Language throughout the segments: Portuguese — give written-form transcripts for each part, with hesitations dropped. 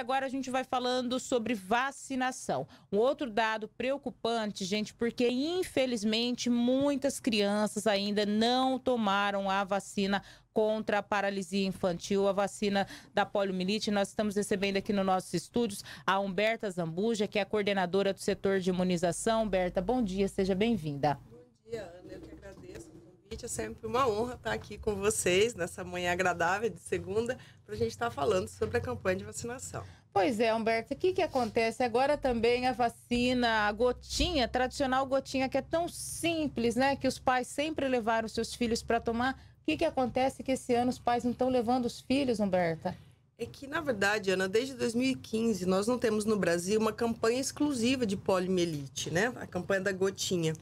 Agora a gente vai falando sobre vacinação. Um outro dado preocupante, gente, porque infelizmente muitas crianças ainda não tomaram a vacina contra a paralisia infantil, a vacina da poliomielite. Nós estamos recebendo aqui nos nossos estúdios a Humberta Zambuja, que é a coordenadora do setor de imunização. Humberta, bom dia, seja bem-vinda. Bom dia, Ana, eu que agradeço o convite. É sempre uma honra estar aqui com vocês nessa manhã agradável de segunda, para a gente estar falando sobre a campanha de vacinação. Pois é, Humberto, o que acontece? Agora também a vacina, a gotinha, a tradicional gotinha, que é tão simples, né? Que os pais sempre levaram seus filhos para tomar. O que acontece que esse ano os pais não estão levando os filhos, Humberta? É que, na verdade, Ana, desde 2015, nós não temos no Brasil uma campanha exclusiva de poliomielite, né? A campanha da gotinha.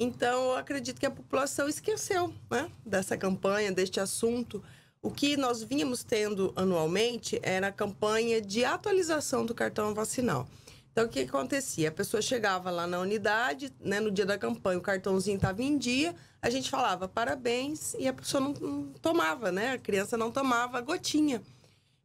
Então, eu acredito que a população esqueceu, né? Dessa campanha, deste assunto. O que nós vínhamos tendo anualmente era a campanha de atualização do cartão vacinal. Então, o que acontecia? A pessoa chegava lá na unidade, né, no dia da campanha, o cartãozinho estava em dia, a gente falava parabéns e a pessoa não tomava, né? A criança não tomava a gotinha,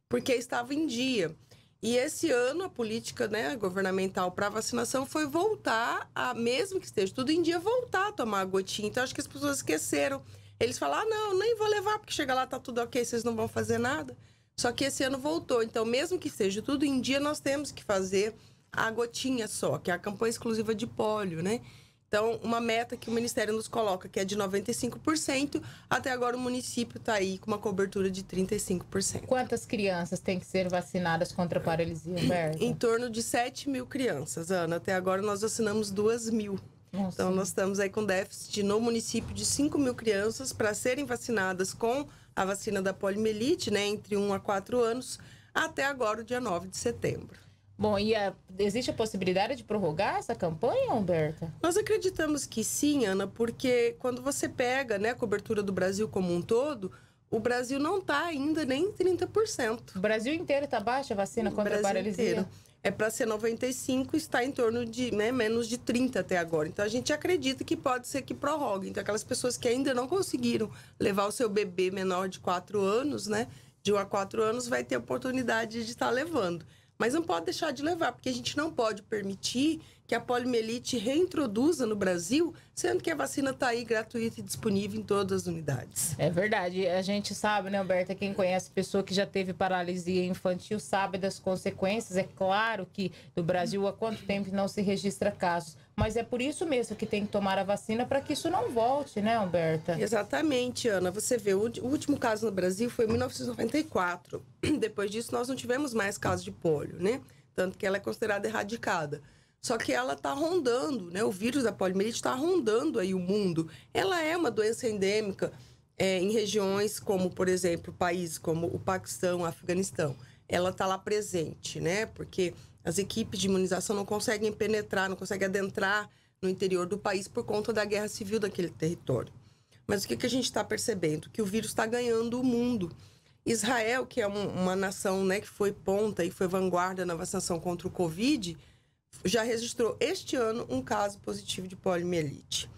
porque estava em dia. E esse ano, a política, né, governamental para vacinação foi voltar, mesmo que esteja tudo em dia, voltar a tomar a gotinha. Então, acho que as pessoas esqueceram. Eles falam, não, nem vou levar, porque chega lá, tá tudo ok, vocês não vão fazer nada. Só que esse ano voltou. Então, mesmo que seja tudo em dia, nós temos que fazer a gotinha só, que é a campanha exclusiva de pólio, né? Então, uma meta que o Ministério nos coloca, que é de 95%, até agora o município está aí com uma cobertura de 35%. Quantas crianças têm que ser vacinadas contra a paralisia, Humberta? Em torno de 7 mil crianças, Ana. Até agora nós vacinamos 2 mil. Nossa. Então, nós estamos aí com déficit no município de 5 mil crianças para serem vacinadas com a vacina da poliomielite, né, entre 1 a 4 anos, até agora, o dia 9 de setembro. Bom, e existe a possibilidade de prorrogar essa campanha, Humberta? Nós acreditamos que sim, Ana, porque quando você pega, né, a cobertura do Brasil como um todo, o Brasil não está ainda nem em 30%. O Brasil inteiro está baixa a vacina contra a paralisia? Inteiro. É para ser 95%, está em torno de, né, menos de 30% até agora. Então, a gente acredita que pode ser que prorrogue. Então, aquelas pessoas que ainda não conseguiram levar o seu bebê menor de 4 anos, né, de 1 a 4 anos, vai ter oportunidade de estar levando. Mas não pode deixar de levar, porque a gente não pode permitir que a poliomielite reintroduza no Brasil, sendo que a vacina está aí gratuita e disponível em todas as unidades. É verdade. A gente sabe, né, Humberta, quem conhece pessoa que já teve paralisia infantil sabe das consequências. É claro que no Brasil há quanto tempo não se registra casos. Mas é por isso mesmo que tem que tomar a vacina, para que isso não volte, né, Humberta? Exatamente, Ana. Você vê, o último caso no Brasil foi em 1994. Depois disso, nós não tivemos mais casos de pólio, né? Tanto que ela é considerada erradicada. Só que ela está rondando, né? O vírus da poliomielite está rondando aí o mundo. Ela é uma doença endêmica em regiões como, por exemplo, países como o Paquistão, o Afeganistão. Ela está lá presente, né? Porque as equipes de imunização não conseguem penetrar, não conseguem adentrar no interior do país por conta da guerra civil daquele território. Mas o que a gente está percebendo? Que o vírus está ganhando o mundo. Israel, que é uma nação, né, que foi ponta e foi vanguarda na vacinação contra o Covid, já registrou este ano um caso positivo de poliomielite.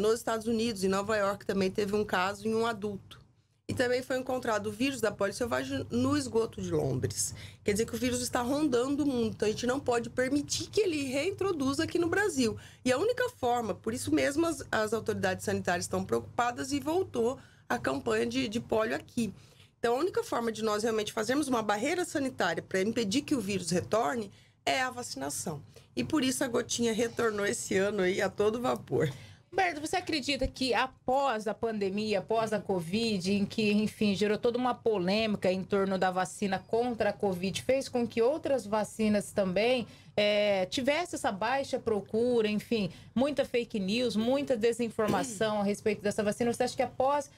Nos Estados Unidos, em Nova York, também teve um caso em um adulto. E também foi encontrado o vírus da polio selvagem no esgoto de Londres. Quer dizer que o vírus está rondando o mundo, então a gente não pode permitir que ele reintroduza aqui no Brasil. E a única forma, por isso mesmo as autoridades sanitárias estão preocupadas e voltou a campanha de polio aqui. Então a única forma de nós realmente fazermos uma barreira sanitária para impedir que o vírus retorne é a vacinação. E por isso a gotinha retornou esse ano aí a todo vapor. Humberta, você acredita que após a pandemia, após a Covid, em que, enfim, gerou toda uma polêmica em torno da vacina contra a Covid, fez com que outras vacinas também tivesse essa baixa procura, enfim, muita fake news, muita desinformação a respeito dessa vacina? Você acha que após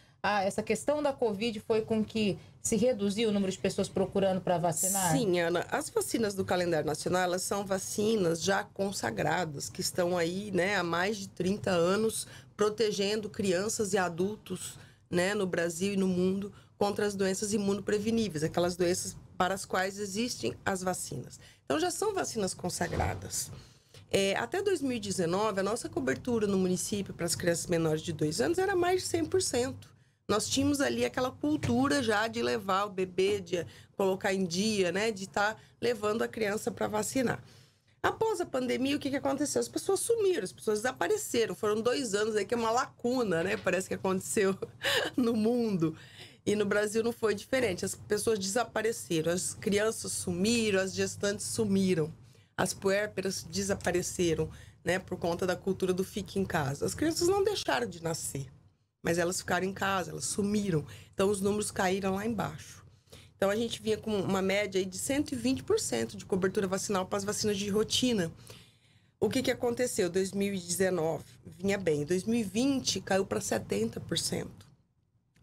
essa questão da Covid foi com que se reduziu o número de pessoas procurando para vacinar? Sim, Ana. As vacinas do calendário nacional, elas são vacinas já consagradas, que estão aí, né, há mais de 30 anos protegendo crianças e adultos, né, no Brasil e no mundo contra as doenças imunopreveníveis, aquelas doenças para as quais existem as vacinas. Então, já são vacinas consagradas. Até 2019, a nossa cobertura no município para as crianças menores de 2 anos era mais de 100%. nós tínhamos ali aquela cultura já de levar o bebê, de colocar em dia, né? De estar levando a criança para vacinar. Após a pandemia, o que aconteceu? As pessoas sumiram, as pessoas desapareceram. Foram 2 anos aí que é uma lacuna, né? Parece que aconteceu no mundo. E no Brasil não foi diferente. As pessoas desapareceram, as crianças sumiram, as gestantes sumiram. As puérperas desapareceram, né? Por conta da cultura do fique em casa. As crianças não deixaram de nascer, mas elas ficaram em casa, elas sumiram. Então, os números caíram lá embaixo. Então, a gente vinha com uma média aí de 120% de cobertura vacinal para as vacinas de rotina. O que aconteceu? 2019 vinha bem. 2020 caiu para 70%.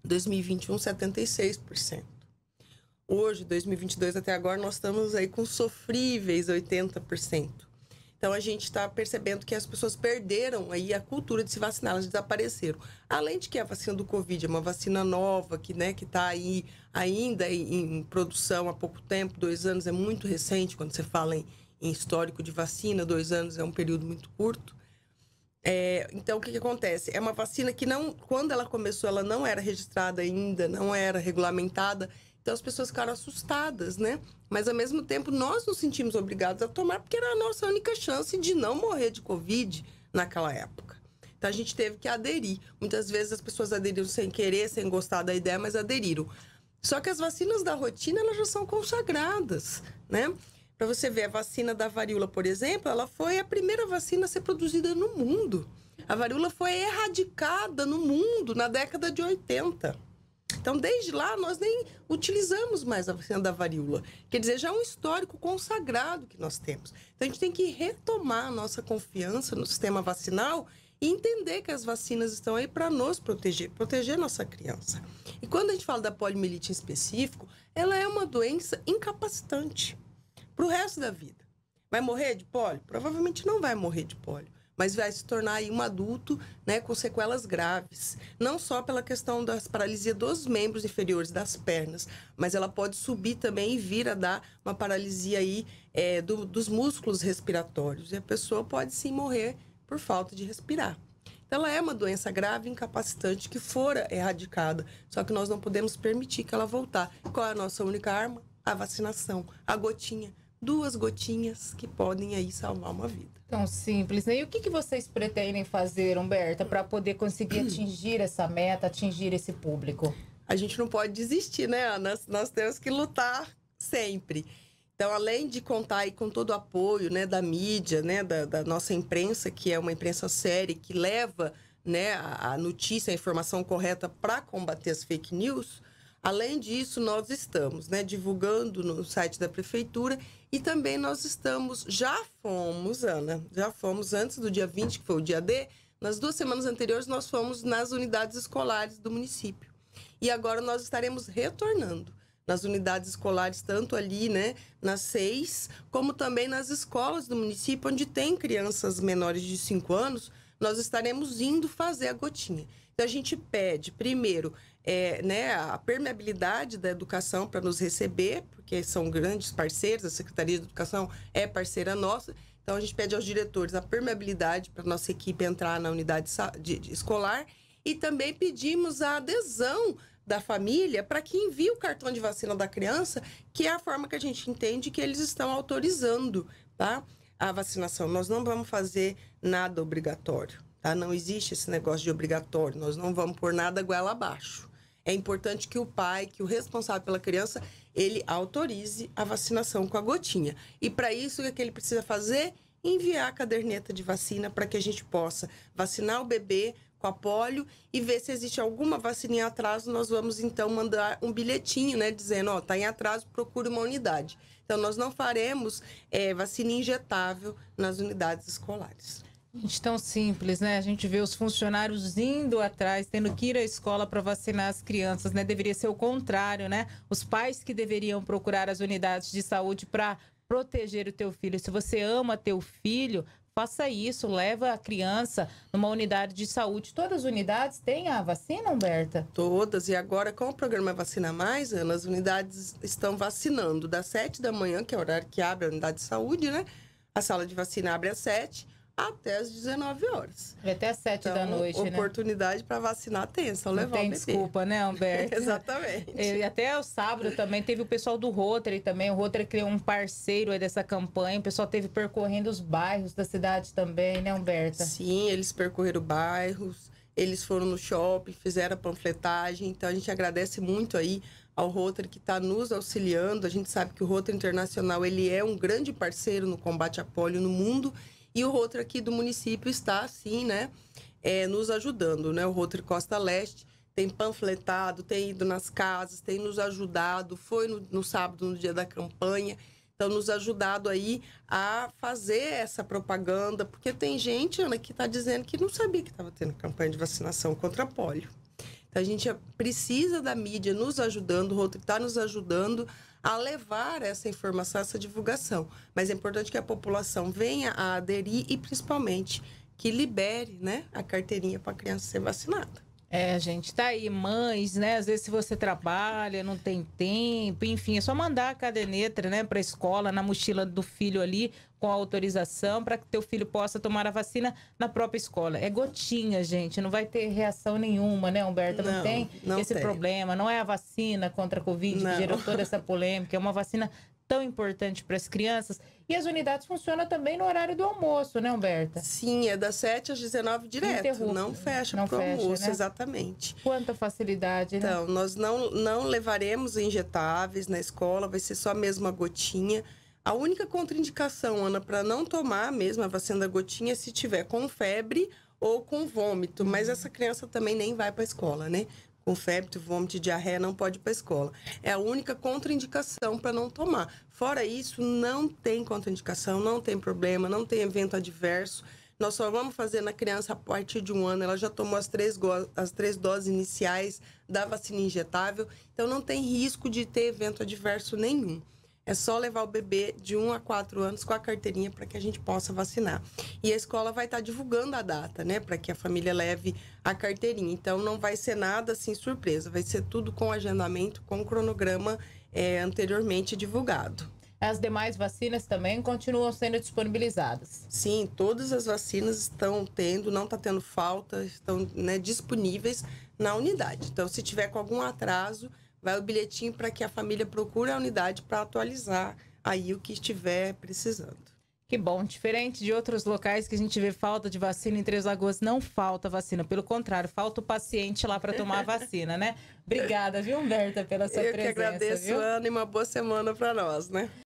2021, 76%. Hoje, 2022 até agora, nós estamos aí com sofríveis 80%. Então, a gente está percebendo que as pessoas perderam aí a cultura de se vacinar, elas desapareceram. Além de que a vacina do Covid é uma vacina nova, que né, que está aí ainda em produção há pouco tempo, 2 anos é muito recente, quando você fala em histórico de vacina, 2 anos é um período muito curto. Então, o que acontece? É uma vacina que, não, quando ela começou, ela não era registrada ainda, não era regulamentada. Então, as pessoas ficaram assustadas, né? Mas, ao mesmo tempo, nós nos sentimos obrigados a tomar, porque era a nossa única chance de não morrer de Covid naquela época. Então, a gente teve que aderir. Muitas vezes, as pessoas aderiram sem querer, sem gostar da ideia, mas aderiram. Só que as vacinas da rotina, elas já são consagradas, né? Para você ver, a vacina da varíola, por exemplo, ela foi a primeira vacina a ser produzida no mundo. A varíola foi erradicada no mundo na década de 80. Então, desde lá, nós nem utilizamos mais a vacina da varíola. Quer dizer, já é um histórico consagrado que nós temos. Então, a gente tem que retomar a nossa confiança no sistema vacinal e entender que as vacinas estão aí para nos proteger, proteger nossa criança. E quando a gente fala da poliomielite em específico, ela é uma doença incapacitante para o resto da vida. Vai morrer de pólio? Provavelmente não vai morrer de pólio. Mas vai se tornar aí um adulto, né, com sequelas graves. Não só pela questão da paralisia dos membros inferiores das pernas, mas ela pode subir também e vir a dar uma paralisia aí, dos músculos respiratórios. E a pessoa pode sim morrer por falta de respirar. Então, ela é uma doença grave, incapacitante, que fora erradicada. Só que nós não podemos permitir que ela voltar. Qual é a nossa única arma? A vacinação, a gotinha. 2 gotinhas que podem aí salvar uma vida. Tão simples, né? E o que vocês pretendem fazer, Humberta, para poder conseguir atingir essa meta, atingir esse público? A gente não pode desistir, né, Ana? Nós temos que lutar sempre. Então, além de contar aí com todo o apoio, né, da mídia, né, da nossa imprensa, que é uma imprensa séria, que leva, né, a notícia, a informação correta para combater as fake news. Além disso, nós estamos, né, divulgando no site da Prefeitura e também nós estamos, já fomos, Ana, antes do dia 20, que foi o dia D, nas 2 semanas anteriores nós fomos nas unidades escolares do município. E agora nós estaremos retornando nas unidades escolares, tanto ali, né, nas 6, como também nas escolas do município, onde tem crianças menores de 5 anos, nós estaremos indo fazer a gotinha. Então, a gente pede, primeiro, né, a permeabilidade da educação para nos receber, porque são grandes parceiros, a Secretaria de Educação é parceira nossa. Então, a gente pede aos diretores a permeabilidade para a nossa equipe entrar na unidade escolar. E também pedimos a adesão da família para que envie o cartão de vacina da criança, que é a forma que a gente entende que eles estão autorizando, tá, a vacinação. Nós não vamos fazer nada obrigatório. Tá? Não existe esse negócio de obrigatório, nós não vamos pôr nada goela abaixo. É importante que o pai, que o responsável pela criança, ele autorize a vacinação com a gotinha. E para isso, o que ele precisa fazer? Enviar a caderneta de vacina para que a gente possa vacinar o bebê com a polio e ver se existe alguma vacina em atraso. Nós vamos, então, mandar um bilhetinho, né, dizendo, ó, tá em atraso, procure uma unidade. Então, nós não faremos vacina injetável nas unidades escolares. Gente, tão simples, né? A gente vê os funcionários indo atrás, tendo que ir à escola para vacinar as crianças, né? Deveria ser o contrário, né? Os pais que deveriam procurar as unidades de saúde para proteger o teu filho. Se você ama teu filho, faça isso, leva a criança numa unidade de saúde. Todas as unidades têm a vacina, Humberta? Todas. E agora, com o programa Vacina Mais, Ana, as unidades estão vacinando das 7 da manhã, que é o horário que abre a unidade de saúde, né? A sala de vacina abre às 7. até as 19 horas. E até as 7 então, da noite, né? Oportunidade para vacinar tem, só levar o bebê. Não tem desculpa, né, Humberta? Exatamente. E até o sábado também teve o pessoal do Rotary também. O Rotary criou um parceiro aí dessa campanha. O pessoal teve percorrendo os bairros da cidade também, né, Humberta? Sim, eles percorreram bairros, eles foram no shopping, fizeram a panfletagem. Então, a gente agradece muito aí ao Rotary que está nos auxiliando. A gente sabe que o Rotary Internacional, ele é um grande parceiro no combate à polio no mundo. E o Rotary aqui do município está, assim, né, nos ajudando, né? O Rotary Costa Leste tem panfletado, tem ido nas casas, tem nos ajudado, foi no sábado, no dia da campanha. Então, nos ajudado aí a fazer essa propaganda, porque tem gente, Ana, que está dizendo que não sabia que estava tendo campanha de vacinação contra a polio. Então, a gente precisa da mídia nos ajudando, o Rotary está nos ajudando a levar essa informação, essa divulgação. Mas é importante que a população venha a aderir e, principalmente, que libere, né, a carteirinha para a criança ser vacinada. É, gente, tá aí, mães, né? Às vezes, se você trabalha, não tem tempo, enfim, é só mandar a cadenetra, né, para a escola, na mochila do filho ali, com a autorização, para que teu filho possa tomar a vacina na própria escola. É gotinha, gente, não vai ter reação nenhuma, né, Humberta? Não tem esse problema, não é a vacina contra a Covid que gerou toda essa polêmica, é uma vacina tão importante para as crianças. E as unidades funcionam também no horário do almoço, né, Humberta? Sim, é das 7 às 19 direto, não fecha para o almoço, né? Exatamente. Quanta facilidade, né? Então, nós não levaremos injetáveis na escola, vai ser só mesmo a gotinha. A única contraindicação, Ana, para não tomar mesmo a vacina da gotinha é se tiver com febre ou com vômito, mas essa criança também nem vai para a escola, né? Com febre, vômito e diarreia, não pode ir para a escola. É a única contraindicação para não tomar. Fora isso, não tem contraindicação, não tem problema, não tem evento adverso. Nós só vamos fazer na criança a partir de 1 ano. Ela já tomou as três doses iniciais da vacina injetável. Então, não tem risco de ter evento adverso nenhum. É só levar o bebê de 1 a 4 anos com a carteirinha para que a gente possa vacinar. E a escola vai estar divulgando a data, né? Para que a família leve a carteirinha. Então, não vai ser nada assim surpresa. Vai ser tudo com agendamento, com cronograma anteriormente divulgado. As demais vacinas também continuam sendo disponibilizadas? Sim, todas as vacinas estão tendo, não está tendo falta, estão, né, disponíveis na unidade. Então, se tiver com algum atraso, vai o bilhetinho para que a família procure a unidade para atualizar aí o que estiver precisando. Que bom. Diferente de outros locais que a gente vê falta de vacina, em Três Lagoas não falta vacina. Pelo contrário, falta o paciente lá para tomar a vacina, né? Obrigada, viu, Humberta, pela sua presença. Eu que agradeço, viu, Ana, e uma boa semana para nós, né?